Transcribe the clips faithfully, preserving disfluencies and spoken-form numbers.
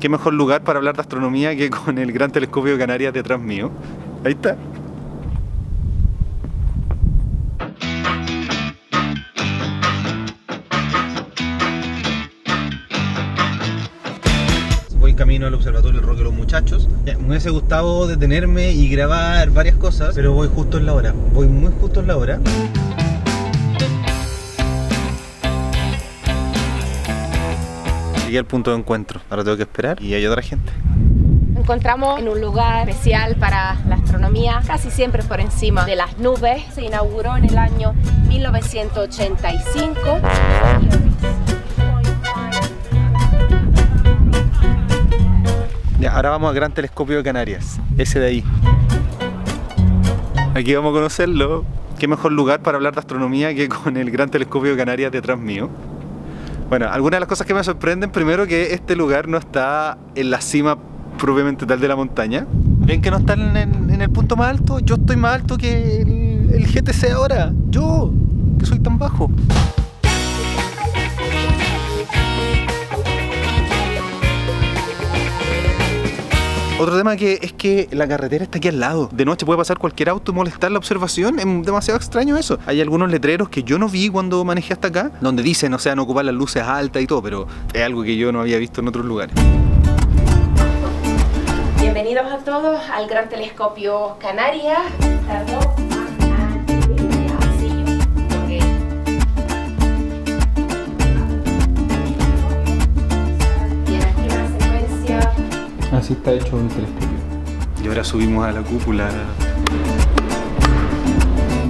Qué mejor lugar para hablar de astronomía que con el Gran Telescopio de Canarias detrás mío. Ahí está. Voy camino al Observatorio del Roque de los Muchachos. Ya, me hubiese gustado detenerme y grabar varias cosas, pero voy justo en la hora. Voy muy justo en la hora. Llegué al punto de encuentro, ahora tengo que esperar y hay otra gente. Nos encontramos en un lugar especial para la astronomía, casi siempre por encima de las nubes. Se inauguró en el año mil novecientos ochenta y cinco. Ya, ahora vamos al Gran Telescopio de Canarias, ese de ahí. Aquí vamos a conocerlo. Qué mejor lugar para hablar de astronomía que con el Gran Telescopio de Canarias detrás mío. Bueno, algunas de las cosas que me sorprenden, primero que este lugar no está en la cima propiamente tal de la montaña. ¿Ven que no están en, en el punto más alto? Yo estoy más alto que el, el G T C ahora. Yo, que soy tan bajo. Otro tema que es que la carretera está aquí al lado. De noche puede pasar cualquier auto y molestar la observación. Es demasiado extraño eso. Hay algunos letreros que yo no vi cuando manejé hasta acá, donde dicen, o sea, no ocupar las luces altas y todo, pero es algo que yo no había visto en otros lugares. Bienvenidos a todos al Gran Telescopio Canarias. Así está hecho un telescopio. Y ahora subimos a la cúpula.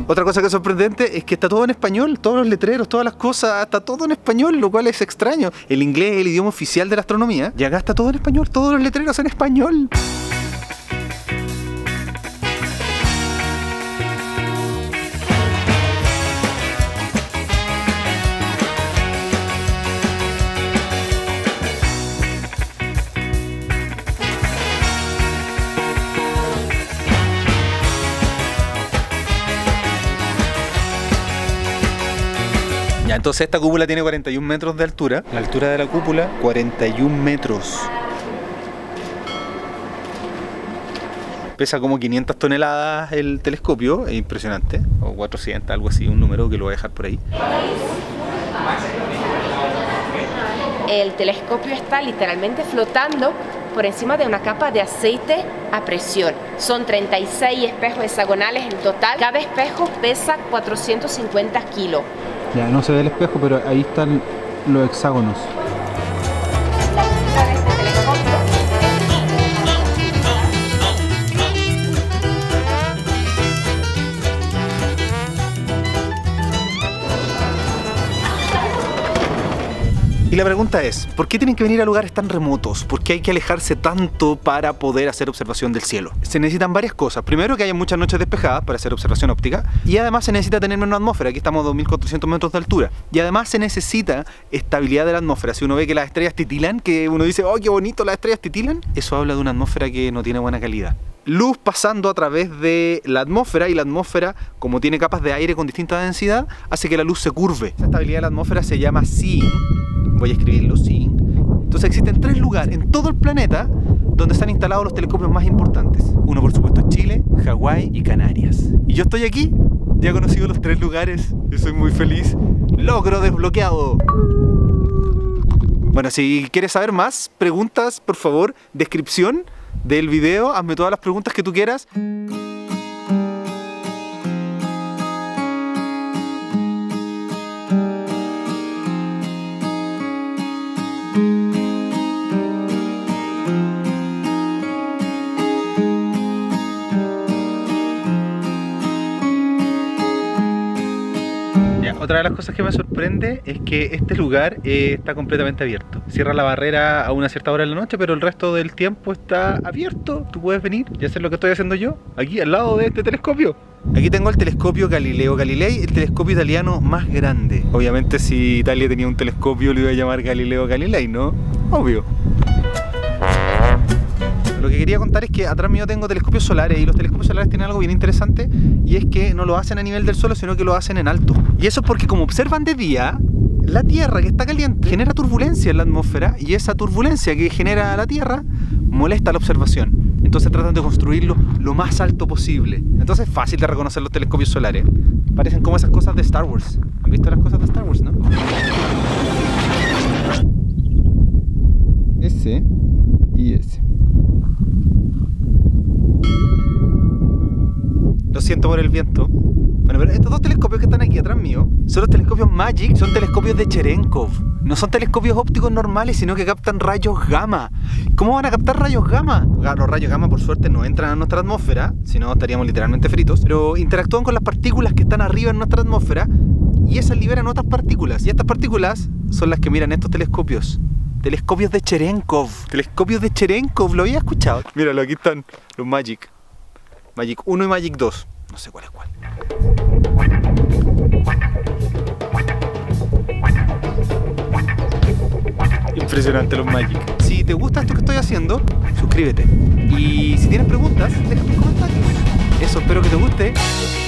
Otra cosa que es sorprendente es que está todo en español, todos los letreros, todas las cosas, está todo en español, lo cual es extraño. El inglés es el idioma oficial de la astronomía y acá está todo en español, todos los letreros en español. Entonces esta cúpula tiene cuarenta y un metros de altura. La altura de la cúpula, cuarenta y un metros. Pesa como quinientas toneladas el telescopio, es impresionante. O cuatrocientas, algo así, un número que lo voy a dejar por ahí. El telescopio está literalmente flotando por encima de una capa de aceite a presión. Son treinta y seis espejos hexagonales en total. Cada espejo pesa cuatrocientos cincuenta kilos. Ya, no se ve el espejo, pero ahí están los hexágonos. Y la pregunta es, ¿por qué tienen que venir a lugares tan remotos? ¿Por qué hay que alejarse tanto para poder hacer observación del cielo? Se necesitan varias cosas. Primero, que haya muchas noches despejadas para hacer observación óptica. Y además se necesita tener menos atmósfera. Aquí estamos a dos mil cuatrocientos metros de altura. Y además se necesita estabilidad de la atmósfera. Si uno ve que las estrellas titilan, que uno dice, ¡oh, qué bonito, las estrellas titilan! Eso habla de una atmósfera que no tiene buena calidad. Luz pasando a través de la atmósfera, y la atmósfera, como tiene capas de aire con distinta densidad, hace que la luz se curve. Esa estabilidad de la atmósfera se llama zinc. Voy a escribirlo, zinc. Entonces existen tres lugares en todo el planeta donde están instalados los telescopios más importantes. Uno, por supuesto, es Chile, Hawái y Canarias. Y yo estoy aquí, ya he conocido los tres lugares, yo soy muy feliz. ¡Logro desbloqueado! Bueno, si quieres saber más, preguntas, por favor, descripción del video, hazme todas las preguntas que tú quieras. Otra de las cosas que me sorprende es que este lugar eh, está completamente abierto. Cierra la barrera a una cierta hora de la noche, pero el resto del tiempo está abierto. Tú puedes venir y hacer lo que estoy haciendo yo, aquí al lado de este telescopio. Aquí tengo el telescopio Galileo Galilei, el telescopio italiano más grande. Obviamente si Italia tenía un telescopio lo iba a llamar Galileo Galilei, ¿no? Obvio. Lo que quería contar es que atrás mío tengo telescopios solares, y los telescopios solares tienen algo bien interesante, y es que no lo hacen a nivel del suelo, sino que lo hacen en alto. Y eso es porque como observan de día, la Tierra, que está caliente, genera turbulencia en la atmósfera, y esa turbulencia que genera la Tierra molesta la observación. Entonces tratan de construirlo lo más alto posible. Entonces es fácil de reconocer los telescopios solares. Parecen como esas cosas de Star Wars. ¿Han visto las cosas de Star Wars, no? Ese y ese. Lo siento por el viento. Bueno, pero estos dos telescopios que están aquí atrás mío son los telescopios Magic, son telescopios de Cherenkov. No son telescopios ópticos normales, sino que captan rayos gamma. ¿Cómo van a captar rayos gamma? Los rayos gamma, por suerte, no entran a nuestra atmósfera, si no estaríamos literalmente fritos. Pero interactúan con las partículas que están arriba en nuestra atmósfera, y esas liberan otras partículas. Y estas partículas son las que miran estos telescopios. Telescopios de Cherenkov. Telescopios de Cherenkov, lo había escuchado. Míralo, aquí están los Magic. Magic uno y Magic dos. No sé cuál es cuál. Impresionante los Magic. Si te gusta esto que estoy haciendo, suscríbete. Y si tienes preguntas, déjame en comentarios. Eso, espero que te guste.